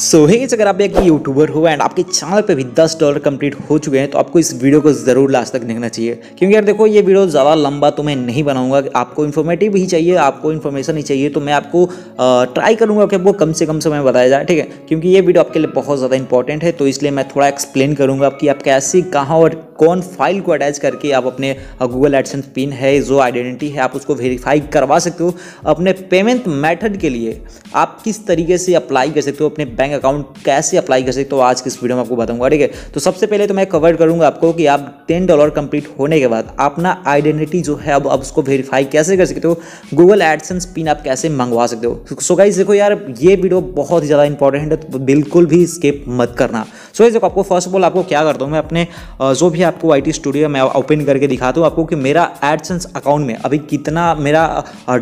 सो hedge अगर आप एक यूट्यूबर हो एंड आपके चैनल पे भी $10 कंप्लीट हो चुके हैं तो आपको इस वीडियो को ज़रूर लास्ट तक देखना चाहिए, क्योंकि यार देखो ये वीडियो ज़्यादा लंबा तो मैं नहीं बनाऊंगा। आपको इन्फॉर्मेटिव ही चाहिए, आपको इन्फॉर्मेशन ही चाहिए, तो मैं आपको ट्राई करूँगा कि आपको कम से कम समय बताया जाए, ठीक है। क्योंकि ये वीडियो आपके लिए बहुत ज़्यादा इंपॉर्टेंट है, तो इसलिए मैं थोड़ा एक्सप्लेन करूँगा कि आप कैसे, कहाँ और कौन फाइल को अटैच करके आप अपने गूगल एडसेंस पिन है, जो आइडेंटिटी है, आप उसको वेरीफाई करवा सकते हो। अपने पेमेंट मेथड के लिए आप किस तरीके से अप्लाई कर सकते हो, अपने अकाउंट कैसे अप्लाई कर सकते हो, आज की इस वीडियो में आपको बताऊंगा, ठीक है। तो सबसे पहले तो मैं कवर करूंगा आपको कि आप $10 कंप्लीट होने के बाद अपना आइडेंटिटी जो है अब उसको वेरीफाई कैसे कर सकते हो, गूगल एडसेंस पिन आप कैसे मंगवा सकते हो। सो गाइस देखो यार ये वीडियो बहुत ही ज़्यादा इंपॉर्टेंट है, तो बिल्कुल भी स्किप मत करना। सो गाइस देखो आपको फर्स्ट ऑफ ऑल आपको क्या करता हूँ मैं, अपने जो भी आपको IT स्टूडियो में ओपन करके दिखाता हूँ आपको कि मेरा एडसेंस अकाउंट में अभी कितना मेरा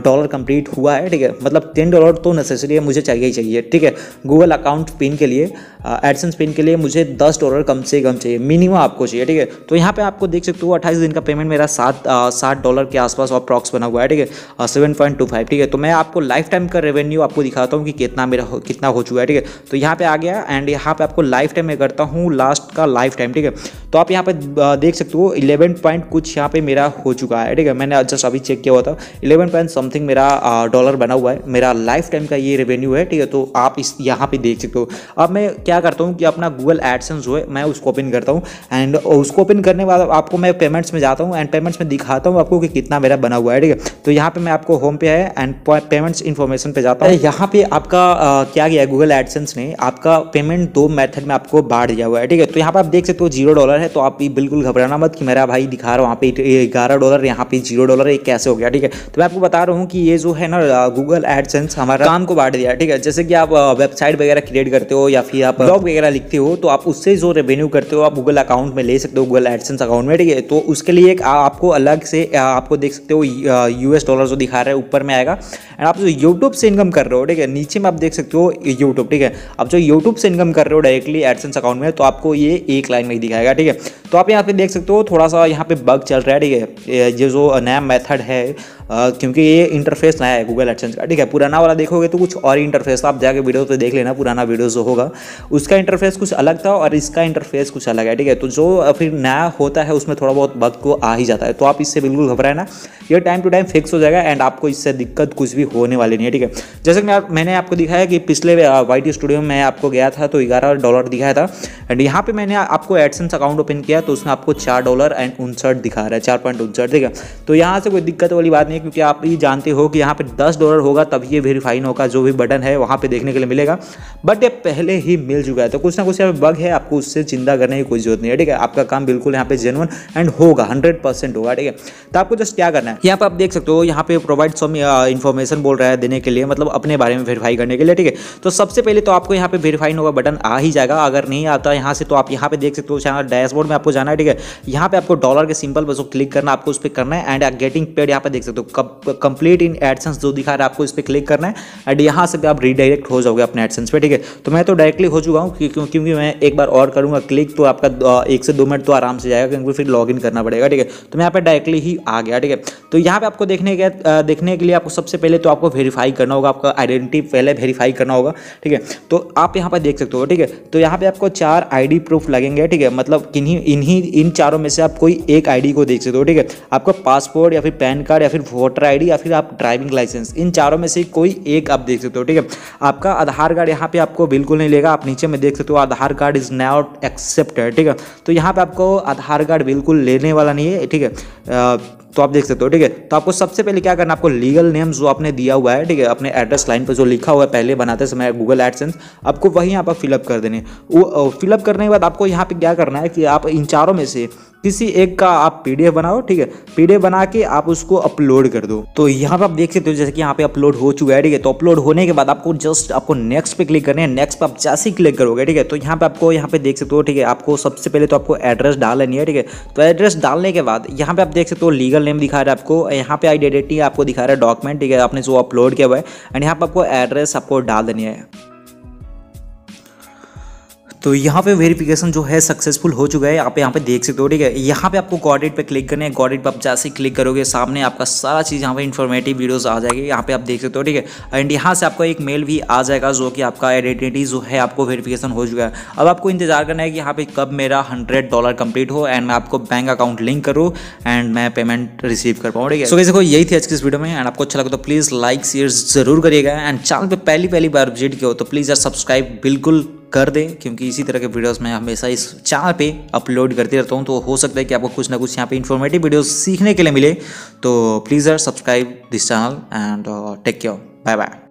डॉलर कंप्लीट हुआ है, ठीक है। मतलब $10 तो नेसेसरी है, मुझे चाहिए ही चाहिए, ठीक है। गूगल अकाउंट पिन के लिए, एडसेंस पिन के लिए मुझे $10 कम से कम चाहिए, मिनिमम आपको चाहिए, ठीक है। तो यहाँ पे आपको देख सकते हो 28 दिन का पेमेंट मेरा $60 के आसपास अप्रॉक्स बना हुआ है, ठीक है, 7.25, ठीक है। तो मैं आपको लाइफ टाइम का रेवेन्यू आपको दिखाता हूँ कि कितना मेरा कितना हो चुका है, ठीक है। तो यहाँ पे आ गया एंड यहाँ पे आपको लाइफ टाइम में करता हूँ, लास्ट का लाइफ टाइम, ठीक है। तो आप यहाँ पे देख सकते हो 11 पॉइंट कुछ यहाँ पे मेरा हो चुका है, ठीक है। मैंने जस्ट अभी चेक किया हुआ था, 11 पॉइंट समथिंग मेरा डॉलर बना हुआ है, मेरा लाइफ टाइम का ये रेवेन्यू है, ठीक है। तो आप इस यहाँ पे देख सकते हो। अब मैं क्या करता हूँ कि अपना गूगल एडसेंस जो है मैं उसको ओपन करता हूँ एंड उसको ओपन करने के बाद आपको मैं पेमेंट्स में जाता हूँ एंड पेमेंट्स में दिखाता हूँ आपको कि कितना मेरा बना हुआ है, ठीक है। तो यहाँ पे मैं आपको होम पे है एंड पेमेंट्स इन्फॉर्मेशन पे जाता हूँ। यहाँ पे आपका क्या किया है, गूगल एडसेंस ने आपका पेमेंट 2 मेथड में आपको बांट दिया हुआ है, ठीक है। तो यहाँ पर आप देख सकते हो $0 है, तो आप बिल्कुल घबराना मत कि मेरा भाई दिखा रहा वहाँ पे $11, यहाँ पे $0, ये कैसे हो गया, ठीक है। तो मैं आपको बता रहा हूँ कि ये जो है ना गूगल एडसेंस हमारा काम को बांट दिया है, ठीक है। जैसे कि आप वेबसाइट वगैरह क्रिएट करते हो या फिर आप ब्लॉग वगैरह लिखते हो तो आप उससे जो रेवेन्यू करते हो आप गूगल अकाउंट में ले सकते हो, गूगल एडसेंस अकाउंट में, ठीक है। तो उसके लिए एक आपको अलग से आपको देख सकते हो $US जो दिखा रहा है ऊपर में आएगा एंड आप जो यूट्यूब से इनकम कर रहे हो, ठीक है, नीचे में आप देख सकते हो यूट्यूब, ठीक है। आप जो यूट्यूब से इनकम कर रहे हो डायरेक्टली एडसेंस अकाउंट में तो आपको ये एक लाइन में दिखाएगा, ठीक है। तो आप यहाँ पे देख सकते हो थोड़ा सा यहाँ पे बग चल रहा है, ठीक है। ये जो नया मेथड है क्योंकि ये इंटरफेस नया है गूगल एडसेंस का, ठीक है। पुराना वाला देखोगे तो कुछ और इंटरफेस, आप जाके वीडियो पे देख लेना, पुराना वीडियो जो होगा उसका इंटरफेस कुछ अलग था और इसका इंटरफेस कुछ अलग है, ठीक है। तो जो फिर नया होता है उसमें थोड़ा बहुत बग को आ ही जाता है, तो आप इससे बिल्कुल घबराए ना, ये टाइम टू टाइम फिक्स हो जाएगा एंड आपको इससे दिक्कत कुछ भी होने वाली नहीं है, ठीक है। जैसे कि मैंने आपको दिखाया कि पिछले YT स्टूडियो में आपको गया था तो $11 दिखाया था एंड यहाँ पर मैंने आपको एडसेंस अकाउंट ओपन किया तो उसमें आपको $4.59 दिखा रहा है, 4.59, ठीक है। तो यहाँ से कोई दिक्कत वाली बात नहीं, क्योंकि आप ये जानते हो कि यहाँ पे $10 होगा तभी ये वेरीफाइन होगा, जो भी बटन है वहाँ पे देखने के लिए मिलेगा, बट ये पहले ही मिल चुका है। तो कुछ ना कुछ यहाँ पे बग है, आपको उससे चिंता करने की कोई जरूरत नहीं है, ठीक है। आपका काम बिल्कुल यहाँ पे जेन्युइन एंड होगा, 100% होगा, ठीक है। तो आपको जस्ट क्या करना है, यहाँ पे आप देख सकते हो यहाँ पे प्रोवाइड सम इन्फॉर्मेशन बोल रहा है देने के लिए, मतलब अपने बारे में वेरीफाई करने के लिए, ठीक है। तो सबसे पहले तो आपको यहाँ पे वेरीफाइन होगा बटन आ ही जाएगा, अगर नहीं आता यहाँ से तो आप यहाँ पे देख सकते हो डैशबोर्ड में आपको जाना है, ठीक है। यहाँ पे आपको डॉलर के सिंपल बस क्लिक करना, आपको उस पर करना है एंड गेटिंग पेड यहाँ पे देख सकते हो, कंप्लीट इन एडसेंस जो दिखा रहा है आपको इस पर क्लिक करना है एंड यहाँ से भी आप रीडायरेक्ट हो जाओगे अपने एडसेंस पे, ठीक है। तो मैं तो डायरेक्टली हो चुका हूँ क्योंकि मैं एक बार और करूँगा क्लिक तो आपका 1 से 2 मिनट तो आराम से जाएगा, क्योंकि फिर लॉग इन करना पड़ेगा, ठीक है। तो मैं यहाँ पर डायरेक्टली ही आ गया, ठीक है। तो यहाँ पर आपको देखने के लिए आपको सबसे पहले तो आपको वेरीफाई करना होगा, आपका आइडेंटिटी पहले वेरीफाई करना होगा, ठीक है। तो आप यहाँ पर देख सकते हो, ठीक है। तो यहाँ पर आपको 4 ID प्रूफ लगेंगे, ठीक है। मतलब इन चारों में से आप कोई एक ID को देख सकते हो, ठीक है। आपका पासपोर्ट या फिर पैन कार्ड या फिर वोटर ID या फिर आप ड्राइविंग लाइसेंस, इन चारों में से कोई एक आप देख सकते हो, ठीक है। आपका आधार कार्ड यहाँ पे आपको बिल्कुल नहीं लेगा, आप नीचे में देख सकते हो Aadhaar card is not accepted, ठीक है। तो यहाँ पे आपको आधार कार्ड बिल्कुल लेने वाला नहीं है, ठीक है। तो आप देख सकते हो, ठीक है। तो आपको सबसे पहले क्या करना, आपको लीगल नेम जो आपने दिया हुआ है, ठीक है, अपने एड्रेस लाइन पर जो लिखा हुआ है पहले बनाते समय गूगल एडसेंस, आपको वहीं यहाँ पर फिलअप कर देने। वो फिलअप करने के बाद आपको यहाँ पे क्या करना है कि आप इन चारों में से किसी एक का आप PDF बनाओ, ठीक है। PDF बना के आप उसको अपलोड कर दो। तो यहाँ पर आप देख सकते हो जैसे कि यहाँ पे अपलोड हो चुका है, ठीक है। तो अपलोड होने के बाद आपको जस्ट आपको नेक्स्ट पे क्लिक करना है। नेक्स्ट पे आप जैसे ही क्लिक करोगे, ठीक है, तो यहाँ पे देख सकते हो, ठीक है। आपको सबसे पहले तो आपको एड्रेस डाल लेनी है, ठीक है। तो एड्रेस डालने के बाद यहाँ पे आप देख सकते हो लीगल नेम दिखा रहा है आपको, यहाँ पे आइडेंटिटी आपको दिखा रहा है डॉक्यूमेंट, ठीक है, आपने जो अपलोड किया हुआ है एंड यहाँ पर आपको एड्रेस आपको डाल देनी है। तो यहाँ पे वेरिफिकेशन जो है सक्सेसफुल हो चुका है। आप यहाँ पे देख सकते हो, ठीक है। यहाँ पे आपको कॉर्डिनेट पे क्लिक करना है। कॉर्डिनेट पे आप जैसे क्लिक करोगे सामने आपका सारा चीज़ यहाँ पे इन्फॉर्मेटिव वीडियोस आ जाएगी। यहाँ पे आप देख सकते हो, ठीक है। एंड यहाँ से आपको एक मेल भी आ जाएगा जो कि आपका आइडेंटिटी जो है आपको वेरीफिकेशन हो चुका है। अब आपको इंतजार करना है कि यहाँ पे कब मेरा $100 कंप्लीट हो एंड मैं आपको बैंक अकाउंट लिंक करूँ एंड मैं पेमेंट रिसीव कर पाऊँ, ठीक है। सो गाइस देखो यही थी आज की इस वीडियो में। एंड आपको अच्छा लगा तो प्लीज़ लाइक शेयर जरूर करिएगा। एंड चैनल पर पहली बार विजिट किया हो तो प्लीज़ यार सब्सक्राइब बिल्कुल कर दें, क्योंकि इसी तरह के वीडियोस मैं हमेशा इस चैनल पे अपलोड करते रहता हूँ। तो हो सकता है कि आपको कुछ ना कुछ यहाँ पे इन्फॉर्मेटिव वीडियोस सीखने के लिए मिले। तो प्लीज़ यार subscribe this channel and take care, bye bye.